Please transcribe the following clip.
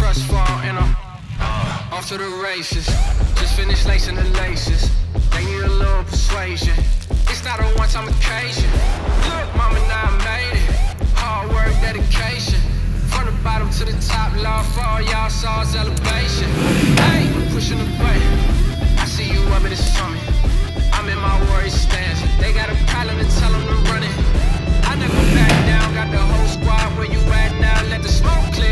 trust fall and I'm off to the races. Just finished lacing the laces. They need a little persuasion. It's not a one-time occasion. Look, mama, now I made it. Hard work, dedication. From the bottom to the top, love for all y'all saw is elevation. Hey, pushing the button. I see you up in the summit. I'm in my worry stance. They got a problem to tell them to run it. I never back down, got the whole squad where you at now. Let the smoke clear.